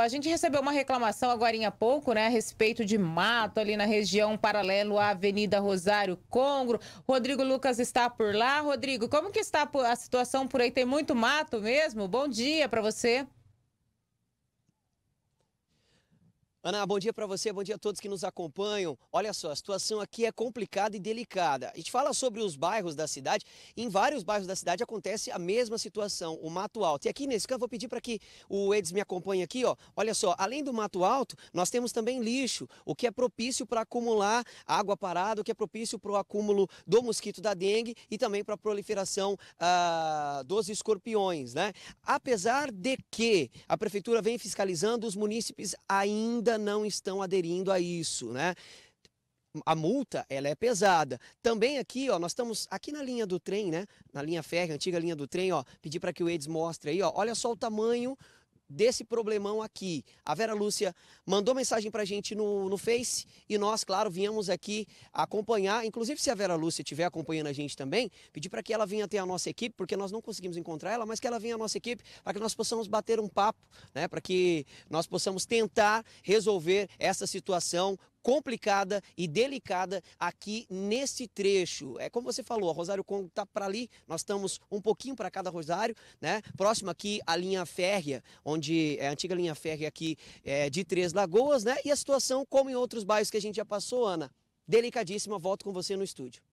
A gente recebeu uma reclamação agora há pouco, né, a respeito de mato ali na região paralelo à Avenida Rosário Congro. Rodrigo Lucas está por lá. Rodrigo, como que está a situação por aí? Tem muito mato mesmo? Bom dia para você. Ana, bom dia para você, bom dia a todos que nos acompanham. Olha só, a situação aqui é complicada e delicada. A gente fala sobre os bairros da cidade, em vários bairros da cidade acontece a mesma situação, o Mato Alto. E aqui nesse campo, vou pedir para que o Edson me acompanhe aqui, ó. Olha só, além do Mato Alto, nós temos também lixo, o que é propício para acumular água parada, o que é propício para o acúmulo do mosquito da dengue e também para a proliferação dos escorpiões, né? Apesar de que a prefeitura vem fiscalizando, os munícipes ainda não estão aderindo a isso, né? A multa, ela é pesada. Também aqui, ó, nós estamos aqui na linha do trem, né? Na linha férrea, antiga linha do trem, ó. Pedi para que o Edson mostre aí, ó. Olha só o tamanho desse problemão aqui. A Vera Lúcia mandou mensagem pra gente no Face e nós, claro, viemos aqui acompanhar. Inclusive, se a Vera Lúcia estiver acompanhando a gente também, pedir para que ela venha até a nossa equipe, porque nós não conseguimos encontrar ela, mas que ela venha à nossa equipe para que nós possamos bater um papo, né? Para que nós possamos tentar resolver essa situação complicada e delicada aqui nesse trecho. É como você falou, a Rosário Congro está para ali, nós estamos um pouquinho para cada Rosário, né? Próximo aqui a linha férrea, onde é a antiga linha férrea aqui de Três Lagoas, né? E a situação, como em outros bairros que a gente já passou, Ana, delicadíssima. Volto com você no estúdio.